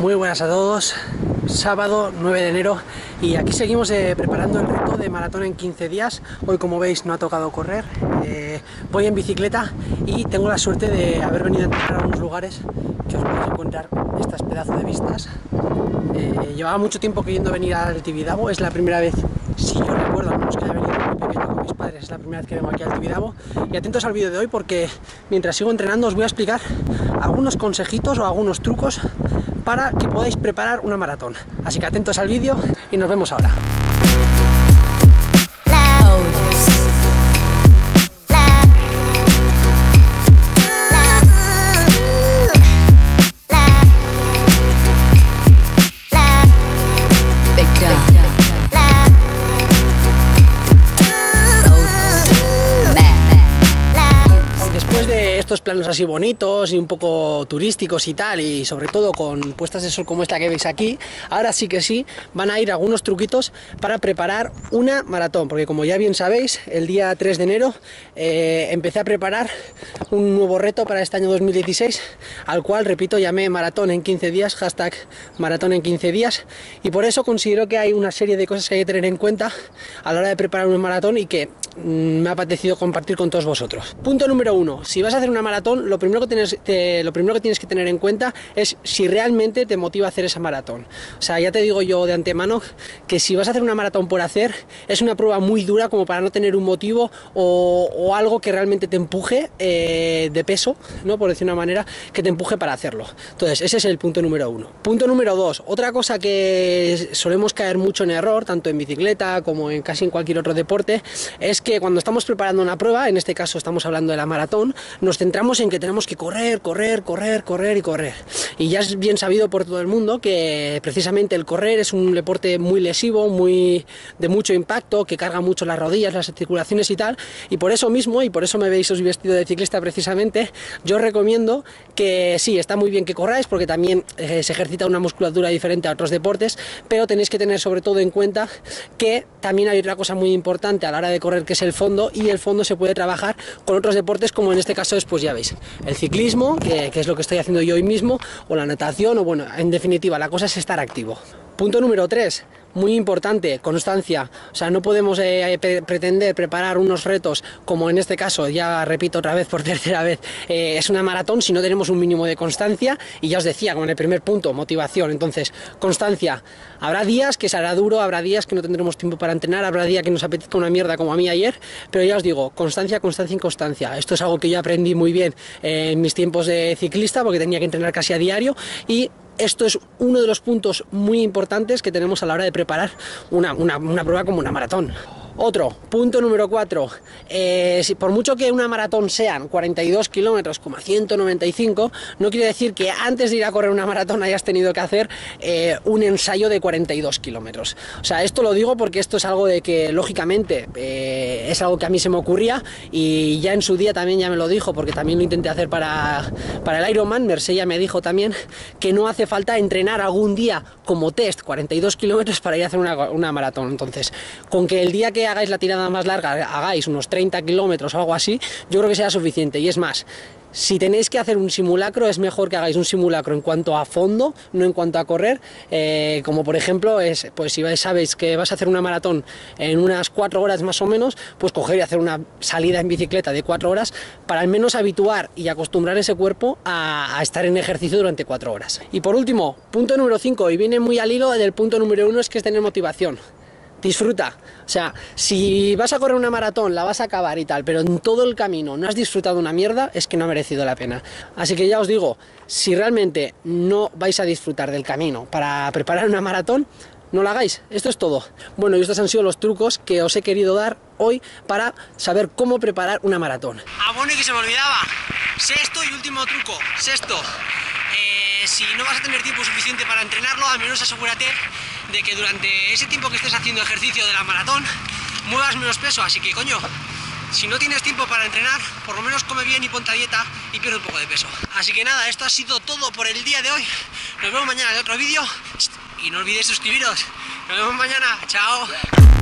Muy buenas a todos, sábado 9 de enero y aquí seguimos preparando el reto de maratón en 15 días. Hoy, como veis, no ha tocado correr, voy en bicicleta y tengo la suerte de haber venido a entrenar a algunos lugares que os podéis encontrar estas pedazos de vistas. Llevaba mucho tiempo queriendo venir al Tibidabo, es la primera vez, si yo recuerdo, menos que haya venido muy pequeño con mis padres, es la primera vez que vengo aquí al Tibidabo. Y atentos al vídeo de hoy porque mientras sigo entrenando os voy a explicar algunos consejitos o algunos trucos para que podáis preparar una maratón. Así que atentos al vídeo y nos vemos ahora. Planos así bonitos y un poco turísticos y tal, y sobre todo con puestas de sol como esta que veis aquí, ahora sí que sí van a ir algunos truquitos para preparar una maratón, porque como ya bien sabéis, el día 3 de enero empecé a preparar un nuevo reto para este año 2016, al cual, repito, llamé maratón en 15 días, hashtag maratón en 15 días, y por eso considero que hay una serie de cosas que hay que tener en cuenta a la hora de preparar un maratón y que me ha apetecido compartir con todos vosotros. Punto número 1, si vas a hacer una maratón, lo primero que tienes que tener en cuenta es si realmente te motiva a hacer esa maratón. O sea, ya te digo yo de antemano que si vas a hacer una maratón por hacer, es una prueba muy dura como para no tener un motivo o algo que realmente te empuje de peso, ¿no? Por decir una manera, que te empuje para hacerlo. Entonces, ese es el punto número 1. Punto número 2, otra cosa que solemos caer mucho en error, tanto en bicicleta como en casi en cualquier otro deporte, es que cuando estamos preparando una prueba, en este caso estamos hablando de la maratón, nos centramos en que tenemos que correr. Y ya es bien sabido por todo el mundo que precisamente el correr es un deporte muy lesivo, muy de mucho impacto, que carga mucho las rodillas, las articulaciones y tal. Y por eso mismo, y por eso me veis os vestido de ciclista precisamente, yo os recomiendo que sí, está muy bien que corráis porque también se ejercita una musculatura diferente a otros deportes, pero tenéis que tener sobre todo en cuenta que también hay otra cosa muy importante a la hora de correr, que es el fondo, y el fondo se puede trabajar con otros deportes como en este caso es, pues ya veis, el ciclismo, que es lo que estoy haciendo yo hoy mismo, o la natación, o bueno, en definitiva, la cosa es estar activo. Punto número 3, muy importante, constancia. O sea, no podemos pretender preparar unos retos como en este caso, ya repito otra vez por tercera vez, es una maratón si no tenemos un mínimo de constancia, y ya os decía, con el primer punto, motivación. Entonces, constancia, habrá días que será duro, habrá días que no tendremos tiempo para entrenar, habrá días que nos apetezca una mierda como a mí ayer, pero ya os digo, constancia. Esto es algo que yo aprendí muy bien en mis tiempos de ciclista, porque tenía que entrenar casi a diario, y esto es uno de los puntos muy importantes que tenemos a la hora de preparar una prueba como una maratón. Otro, punto número 4, si por mucho que una maratón sean 42 kilómetros, 195, no quiere decir que antes de ir a correr una maratón hayas tenido que hacer un ensayo de 42 kilómetros. O sea, esto lo digo porque esto es algo de que, lógicamente, es algo que a mí se me ocurría y ya en su día también ya me lo dijo, porque también lo intenté hacer para el Ironman. Mercedes me dijo también que no hace falta entrenar algún día como test 42 kilómetros para ir a hacer una maratón. Entonces, con que el día que hagáis la tirada más larga, hagáis unos 30 kilómetros o algo así, yo creo que será suficiente. Y es más, si tenéis que hacer un simulacro, es mejor que hagáis un simulacro en cuanto a fondo, no en cuanto a correr, como por ejemplo, pues si sabéis que vas a hacer una maratón en unas 4 horas más o menos, pues coger y hacer una salida en bicicleta de 4 horas para al menos habituar y acostumbrar ese cuerpo a estar en ejercicio durante 4 horas. Y por último, punto número 5, y viene muy al hilo del punto número 1, es que es tener motivación. Disfruta, o sea, si vas a correr una maratón, la vas a acabar y tal, pero en todo el camino no has disfrutado una mierda, es que no ha merecido la pena. Así que ya os digo, si realmente no vais a disfrutar del camino para preparar una maratón, no la hagáis. Esto es todo. Bueno, y estos han sido los trucos que os he querido dar hoy para saber cómo preparar una maratón. Ah, bueno, y que se me olvidaba, sexto y último truco, si no vas a tener tiempo suficiente para entrenarlo, al menos asegúrate de que durante ese tiempo que estés haciendo ejercicio de la maratón muevas menos peso. Así que, coño, si no tienes tiempo para entrenar, por lo menos come bien y ponte a dieta y pierde un poco de peso. Así que nada, esto ha sido todo por el día de hoy. Nos vemos mañana en otro vídeo y no olvidéis suscribiros. Nos vemos mañana, chao.